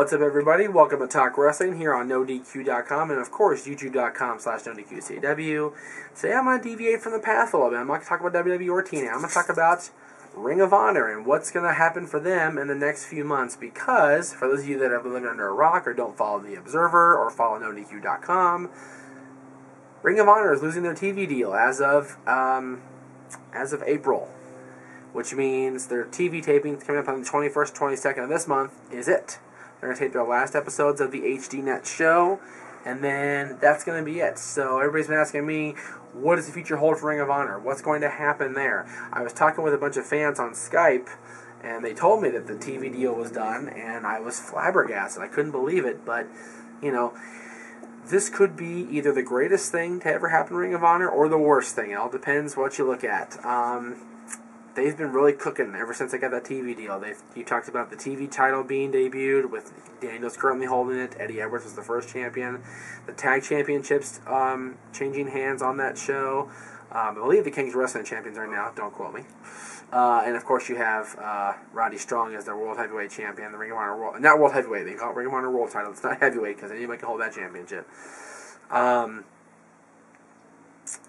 What's up, everybody? Welcome to Talk Wrestling here on NoDQ.com and, of course, YouTube.com/NoDQCAW. Today I'm going to deviate from the path a little bit. I'm not going to talk about WWE or TNA. I'm going to talk about Ring of Honor and what's going to happen for them in the next few months because, for those of you that have been living under a rock or don't follow The Observer or follow NoDQ.com, Ring of Honor is losing their TV deal as of April, which means their TV taping coming up on the 21st, 22nd of this month is it. They're going to take their last episodes of the HDNet show, and then that's going to be it. So everybody's been asking me, what does the future hold for Ring of Honor? What's going to happen there? I was talking with a bunch of fans on Skype, and they told me that the TV deal was done, and I was flabbergasted. I couldn't believe it, but, you know, this could be either the greatest thing to ever happen to Ring of Honor or the worst thing. It all depends what you look at. They've been really cooking ever since they got that TV deal. You talked about the TV title being debuted with Daniels currently holding it. Eddie Edwards was the first champion. The tag championships changing hands on that show. I believe the Kings Wrestling Champions right now. Don't quote me. And, of course, you have Roddy Strong as their World Heavyweight Champion. The Ring of Honor World... Not World Heavyweight. They call it Ring of Honor World title. It's not heavyweight because anybody can hold that championship.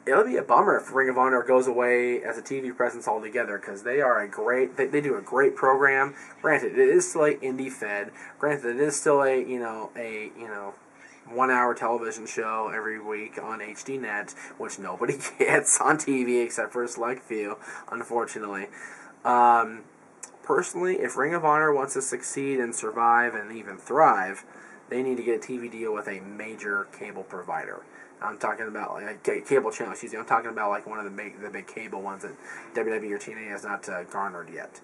It'll be a bummer if Ring of Honor goes away as a TV presence altogether because they are a great... They do a great program. Granted, it is still a indie-fed. Granted, it is still a 1-hour television show every week on HDNet, which nobody gets on TV except for a select few, unfortunately. Personally, if Ring of Honor wants to succeed and survive and even thrive, they need to get a TV deal with a major cable provider. I'm talking about like a cable channel. Excuse me. I'm talking about like one of the big cable ones that WWE or TNA has not garnered yet.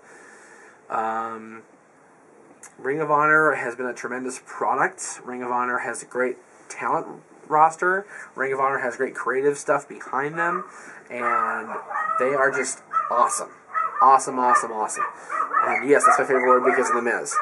Ring of Honor has been a tremendous product. Ring of Honor has a great talent roster. Ring of Honor has great creative stuff behind them, and they are just awesome, awesome, awesome, awesome. And yes, that's my favorite word because of The Miz.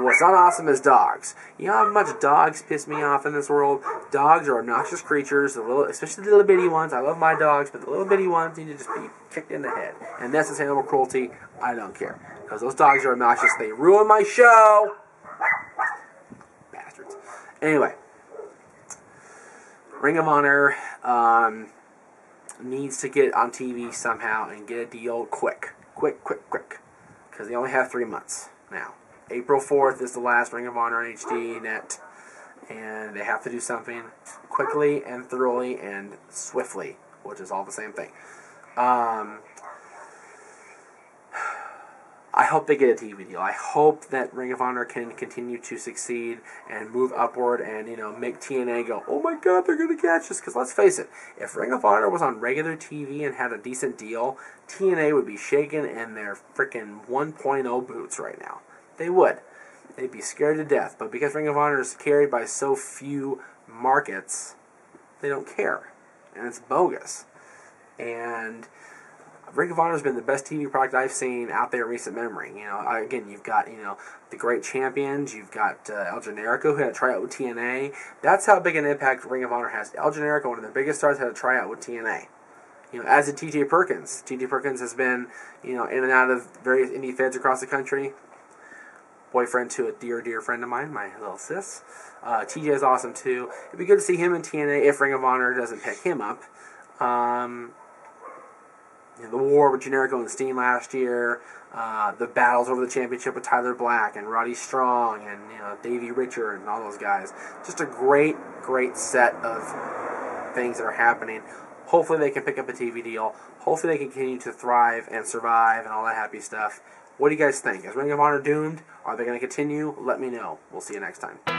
What's not awesome is dogs. You know how much dogs piss me off in this world? Dogs are obnoxious creatures, especially the little bitty ones. I love my dogs, but the little bitty ones need to just be kicked in the head. And that's just animal cruelty. I don't care. Because those dogs are obnoxious. They ruin my show! Bastards. Anyway. Ring of Honor needs to get on TV somehow and get a deal quick. Quick, quick, quick. Because they only have 3 months now. April 4th is the last Ring of Honor on HDNet, and they have to do something quickly and thoroughly and swiftly, which is all the same thing. I hope they get a TV deal. I hope that Ring of Honor can continue to succeed and move upward and, you know, make TNA go, oh my God, they're going to catch us. Because let's face it, if Ring of Honor was on regular TV and had a decent deal, TNA would be shaking in their freaking 1.0 boots right now. They would. They'd be scared to death. But because Ring of Honor is carried by so few markets, they don't care. And it's bogus. And Ring of Honor has been the best TV product I've seen out there in recent memory. You know, again, you've got, you know, the great champions. You've got El Generico, who had a tryout with TNA. That's how big an impact Ring of Honor has. El Generico, one of their biggest stars, had a tryout with TNA. You know, as did TJ Perkins. TJ Perkins has been, you know, in and out of various indie feds across the country. Boyfriend to a dear friend of mine, my little sis. TJ is awesome too. It'd be good to see him in TNA if Ring of Honor doesn't pick him up. You know, the war with Generico and Steen last year, the battles over the championship with Tyler Black and Roddy Strong and, you know, Davey Richard and all those guys. Just a great set of things that are happening. Hopefully they can pick up a TV deal. Hopefully they can continue to thrive and survive and all that happy stuff. What do you guys think? Is Ring of Honor doomed? Are they going to continue? Let me know. We'll see you next time.